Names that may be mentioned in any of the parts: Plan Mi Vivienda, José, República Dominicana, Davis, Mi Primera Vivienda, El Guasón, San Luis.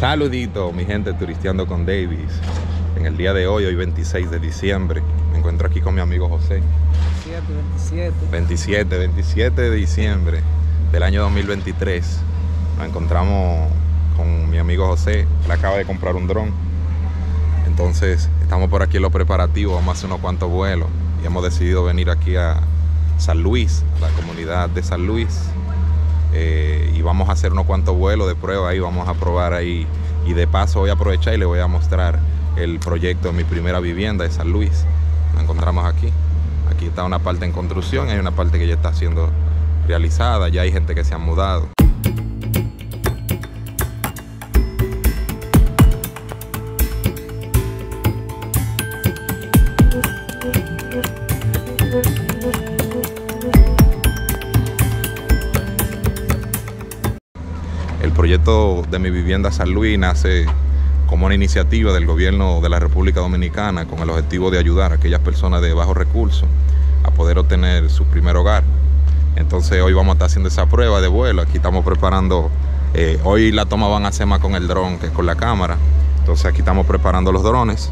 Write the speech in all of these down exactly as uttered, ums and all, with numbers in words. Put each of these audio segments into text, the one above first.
Saludito, mi gente, turisteando con Davis. En el día de hoy, hoy veintiséis de diciembre, me encuentro aquí con mi amigo José. veintisiete, veintisiete. veintisiete, veintisiete de diciembre del año dos mil veintitrés. Nos encontramos con mi amigo José, le acaba de comprar un dron. Entonces, estamos por aquí en los preparativos, vamos a hacer unos cuantos vuelos. Y hemos decidido venir aquí a San Luis, a la comunidad de San Luis. Eh, y vamos a hacer unos cuantos vuelos de prueba ahí, vamos a probar ahí. Y de paso voy a aprovechar y le voy a mostrar el proyecto de Mi Primera Vivienda de San Luis. Nos encontramos aquí. Aquí está una parte en construcción, hay una parte que ya está siendo realizada, ya hay gente que se ha mudado. El proyecto de Mi Vivienda San Luis nace como una iniciativa del gobierno de la República Dominicana con el objetivo de ayudar a aquellas personas de bajos recursos a poder obtener su primer hogar. Entonces hoy vamos a estar haciendo esa prueba de vuelo. Aquí estamos preparando, eh, hoy la toma van a hacer más con el dron que con la cámara. Entonces aquí estamos preparando los drones.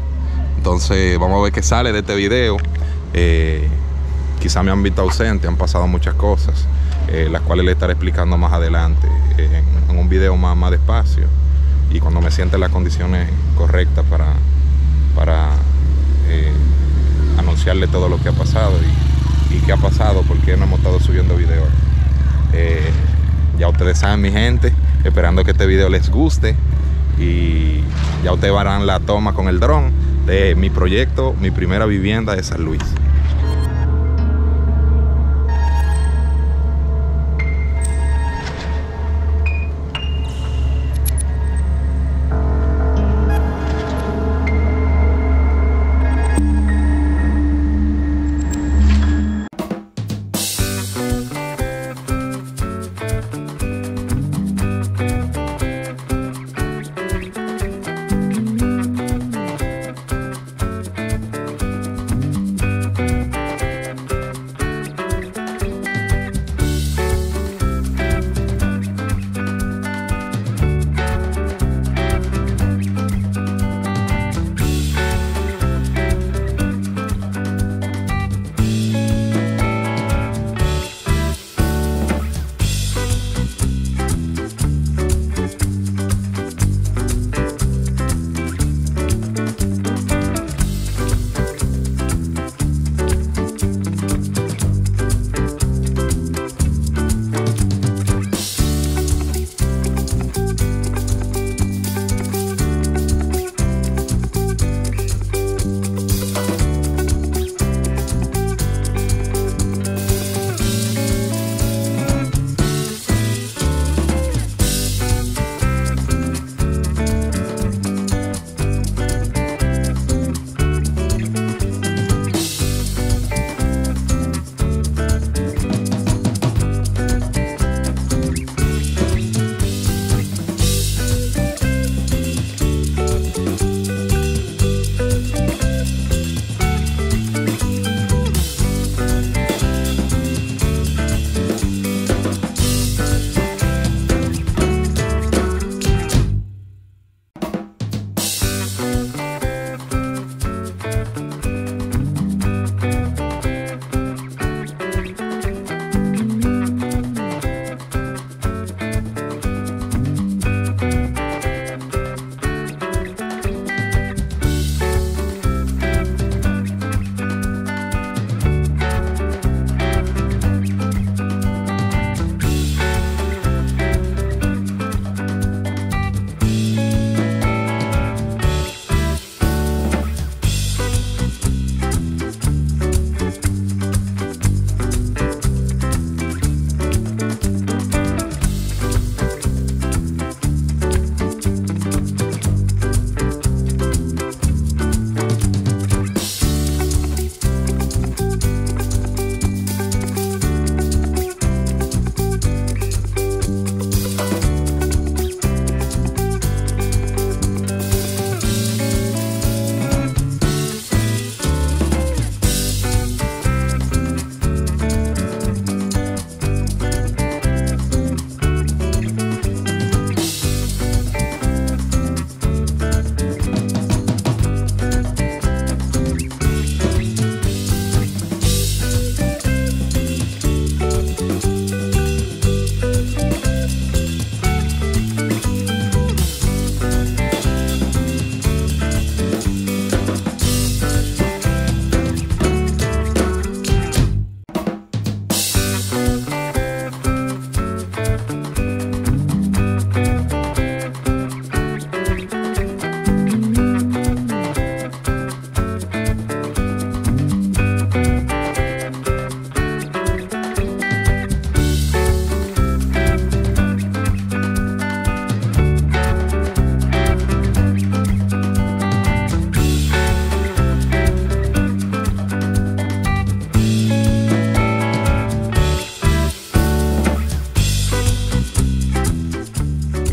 Entonces vamos a ver qué sale de este video. Eh, Quizás me han visto ausente, han pasado muchas cosas, eh, las cuales le estaré explicando más adelante, eh, en, en un video más, más despacio, y cuando me sienta en las condiciones correctas para, para eh, anunciarle todo lo que ha pasado y, y qué ha pasado, porque no hemos estado subiendo videos. Eh, ya ustedes saben, mi gente, esperando que este video les guste, y ya ustedes verán la toma con el dron de mi proyecto, Mi Primera Vivienda de San Luis.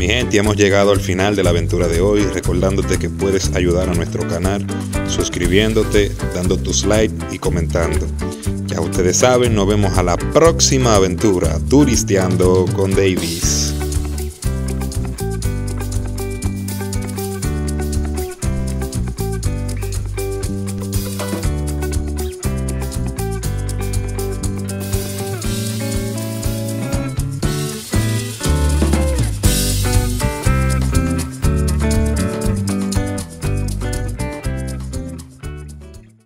Mi gente, hemos llegado al final de la aventura de hoy, recordándote que puedes ayudar a nuestro canal suscribiéndote, dando tus likes y comentando. Ya ustedes saben, nos vemos a la próxima aventura, Turisteando con Davis.